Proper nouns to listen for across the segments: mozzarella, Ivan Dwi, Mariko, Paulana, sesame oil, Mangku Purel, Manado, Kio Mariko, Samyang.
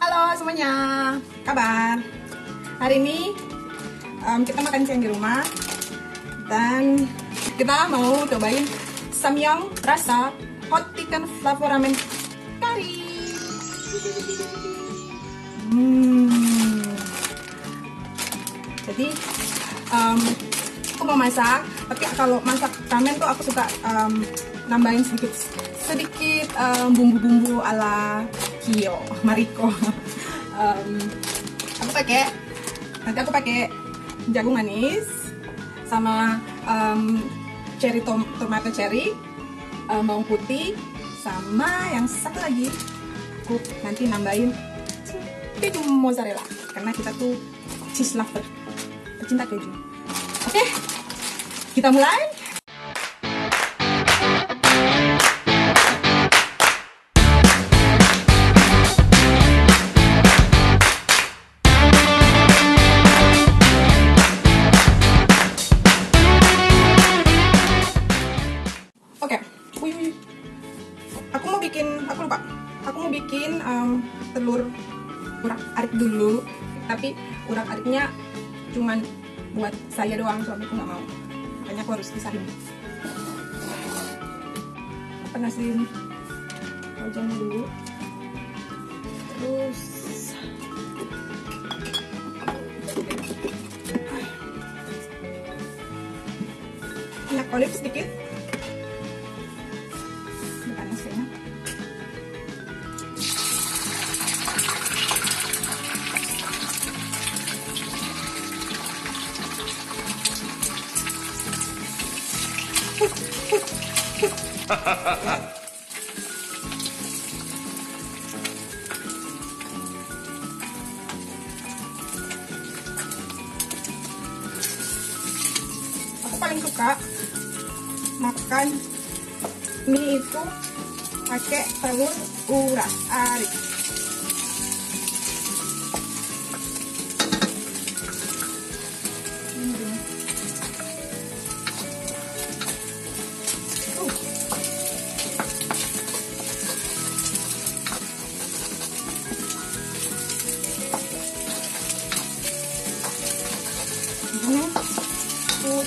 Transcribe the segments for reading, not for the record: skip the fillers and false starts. Halo semuanya, kabar? Hari ini kita makan siang di rumah dan kita mau cobain samyang rasa hot chicken flavor ramen kari. Jadi aku mau masak, tapi kalau masak ramen tuh aku suka nambahin sedikit bumbu-bumbu ala Kio Mariko. Nanti aku pakai jagung manis sama tomato cherry, bawang putih, sama yang satu lagi aku nanti nambahin keju mozzarella karena kita tuh cheese lover, pecinta keju. Oke, kita mulai. Aku mau bikin telur urak-arik dulu, tapi urak-ariknya cuman buat saya doang, suamiku nggak mau, makanya aku harus pisahin. Panasin wajannya dulu, terus minyak olive sedikit. Aku paling suka makan mie itu pakai telur urak-arik.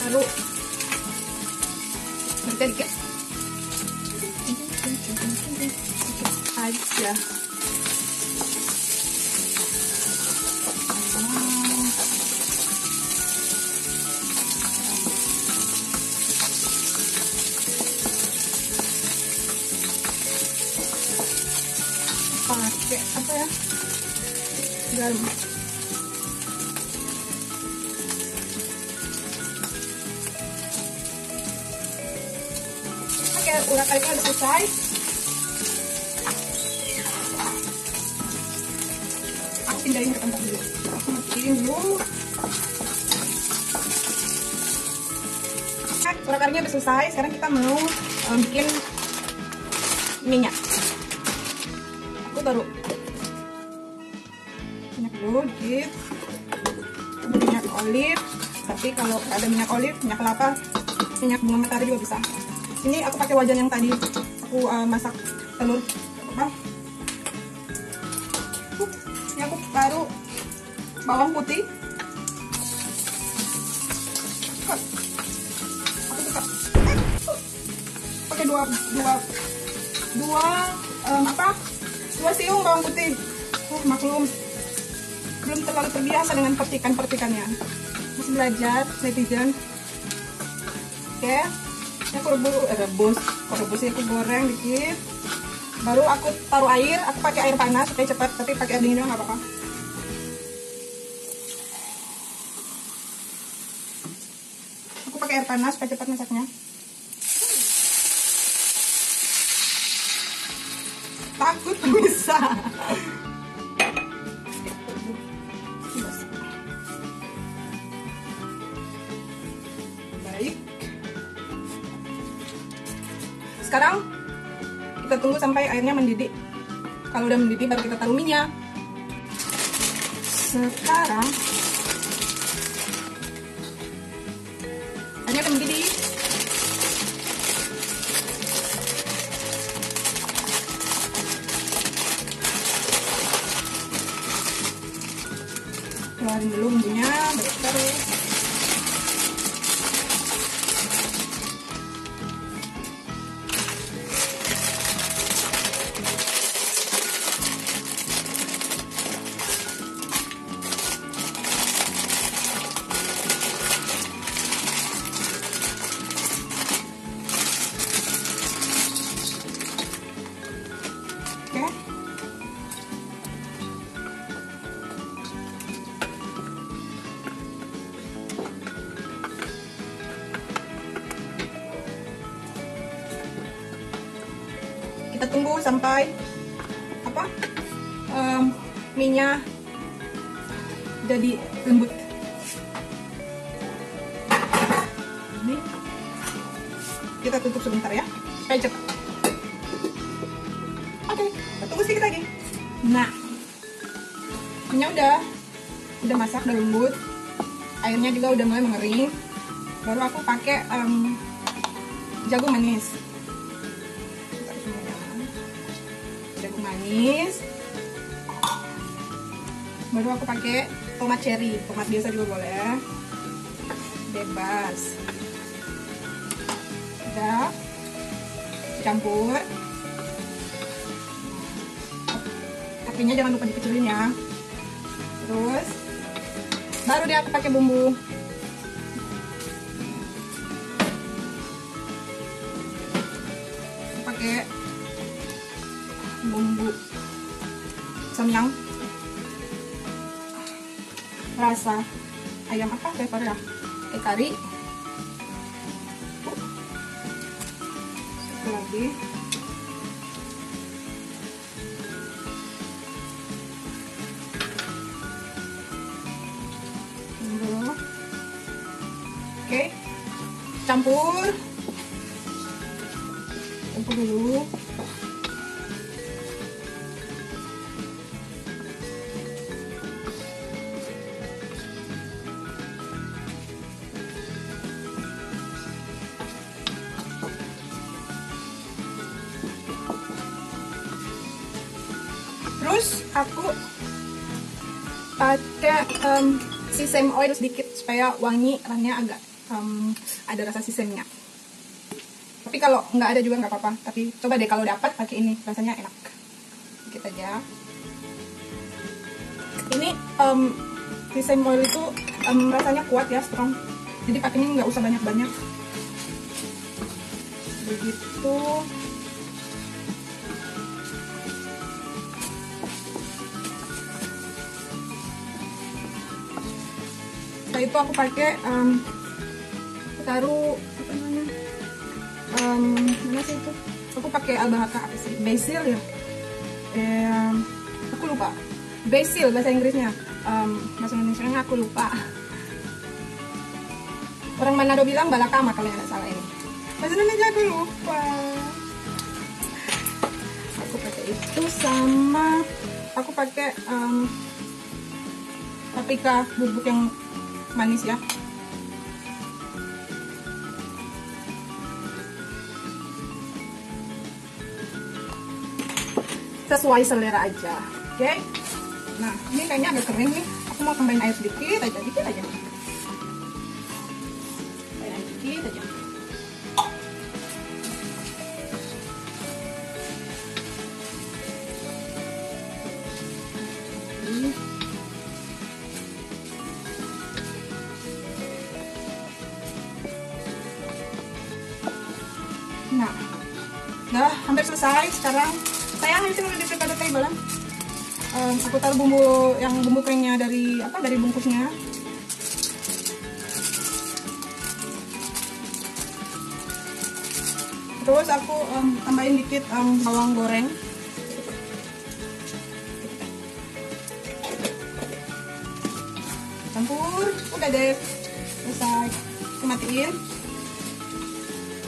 Taruh nanti dikit aja. Pakai apa ya, garam. Urak-ariknya udah selesai. Aku pindahin ke tempat dulu. Aku masukin dulu. Nah, urak-ariknya udah selesai. Sekarang kita mau bikin minyak. Aku taruh minyak dulu, dikit. Minyak olive. Tapi kalau ada minyak olive, minyak kelapa, minyak bunga matahari juga bisa. Ini aku pakai wajan yang tadi aku masak telur. Ini aku taruh bawang putih. Aku suka pakai dua siung bawang putih. Maklum belum terlalu terbiasa dengan pertikan-pertikannya, masih belajar netizen. Oke. Ini aku rebusnya aku goreng dikit, baru aku taruh air. Aku pakai air panas supaya cepat, tapi pakai air dingin juga nggak apa-apa. Aku pakai air panas supaya cepat masaknya. Takut bisa. Baik. Sekarang kita tunggu sampai airnya mendidih. Kalau udah mendidih baru kita taruh minyak. Sekarang airnya akan mendidih. Dan lumbunya betul. Kita tunggu sampai minyak jadi lembut. Ini kita tutup sebentar ya, supaya cepat. Oke, kita tunggu sedikit lagi. Nah, minyak udah masak, udah lembut, airnya juga udah mulai mengering. Baru aku pakai jagung manis. Baru aku pakai tomat cherry, tomat biasa juga boleh, bebas. Udah campur, apinya jangan lupa dikecilin ya. Terus baru deh aku pakai bumbu. Aku pakai bumbu samyang, rasa ayam pepper ya, kayak kari. Satu lagi bumbu. Oke, campur dulu. Terus aku pakai sesame oil sedikit supaya wangi, rasanya agak ada rasa sesamnya. Tapi kalau nggak ada juga nggak apa-apa. Tapi coba deh kalau dapat pakai ini, rasanya enak. Sedikit aja. Ini sesame oil itu rasanya kuat ya, strong. Jadi pakainya nggak usah banyak-banyak. Begitu. Itu aku pakai taruh apa namanya mana sih itu, aku pakai albahaka apa sih, basil ya, aku lupa basil bahasa Inggrisnya, bahasa Indonesia aku lupa. Orang Manado bilang balakama kalau nggak salah, ini bahasa Indonesia aku lupa. Aku pakai itu sama aku pakai paprika bubuk yang manis ya. Sesuai selera aja. Oke. Okay? Nah, ini kayaknya agak kering nih. Aku mau tambahin air sedikit aja, dikit aja. Air dikit aja. Nah, udah hampir selesai. Sekarang saya habisin udah di prepare table. Aku taruh bumbu yang bumbu keringnya dari bungkusnya. Terus aku tambahin dikit bawang goreng. Campur, udah deh. Selesai. Aku matiin.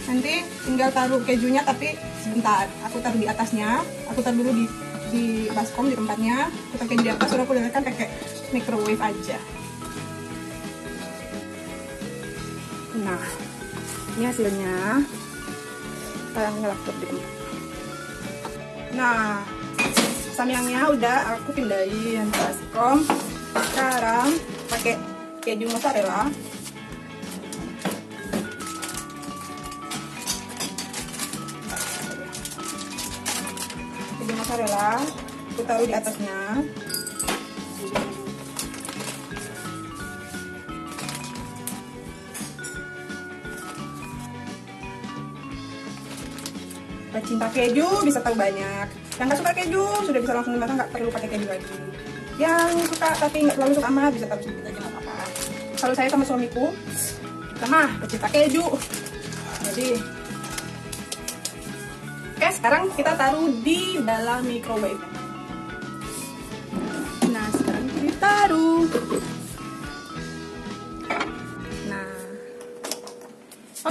Nanti tinggal taruh kejunya, tapi sebentar, aku taruh di atasnya, aku taruh dulu di baskom, di tempatnya, aku taruh keju di atas, sudah aku lelekan pakai microwave aja. Nah, ini hasilnya, taruhnya laptop di tempat. Nah, samyangnya udah aku pindahin baskom, Sekarang pakai keju mozzarella. Keju mozzarella aku taruh di atasnya. Pecinta keju bisa tahu banyak. Yang nggak suka keju sudah bisa langsung dimasak, nggak perlu pakai keju lagi. Yang suka tapi nggak terlalu suka amat bisa taruh sedikit aja, nggak apa-apa. Kalau saya sama suamiku sama pecinta keju. Jadi oke, sekarang kita taruh di dalam microwave. Nah, sekarang kita taruh. Nah,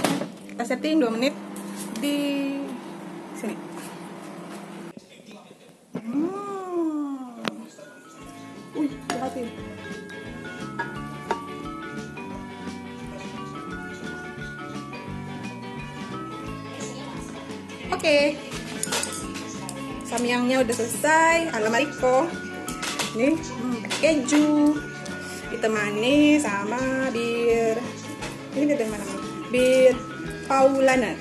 oke, kita setting 2 menit di sini. Perhatiin. Oke. Samyangnya udah selesai, ala Mariko. Nih, keju ditemani sama bir. Ini dari mana? Bir Paulana.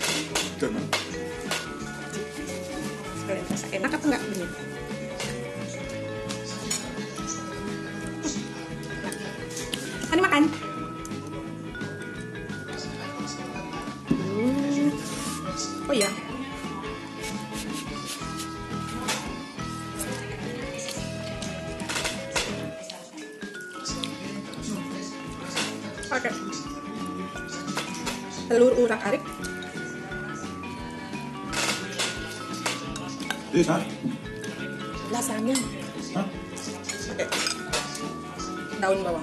Rasa enak atau enggak ini? Ini makan. Oh iya. Oke. Telur urak-arik. Ini apa? Lasanya. Hah? Oke. Daun bawang.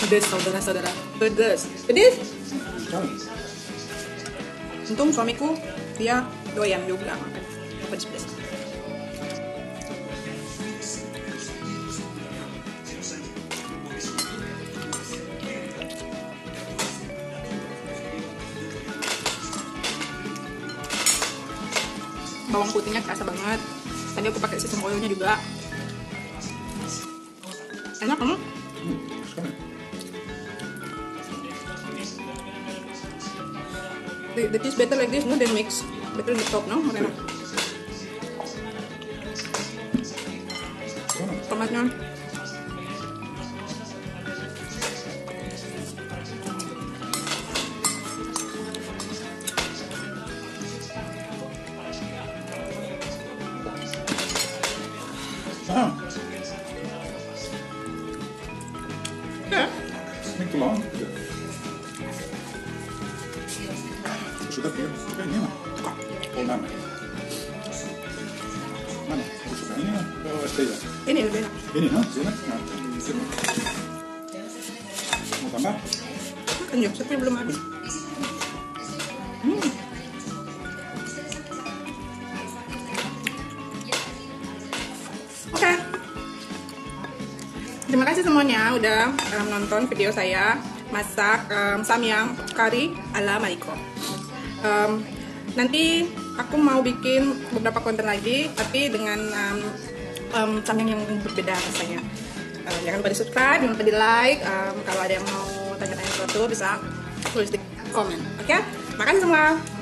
Pedas, saudara-saudara. Pedas. Pedas? Untung suamiku dia doyan juga makan pedas-pedas. Bawang putihnya kerasa banget. Tadi aku pakai sesame oilnya juga. Enak kan? The cheese better like this, no? Then mix better the top, no? Enak. Tomatnya. Yeah. Make long. Sudah kira, ini mah. Paulana. Mana? Sudah ini atau Estella? Ini lebih enak. Ini, no? Enak. Mau tambah? Kenyang, tapi belum habis. Oke. Terima kasih semuanya udah nonton video saya masak samyang kari ala Mariko. Nanti aku mau bikin beberapa konten lagi, tapi dengan samyang yang berbeda rasanya. Jangan lupa di subscribe, jangan lupa di like. Kalau ada yang mau tanya-tanya sesuatu bisa tulis di komen. Oke? Makasih semua.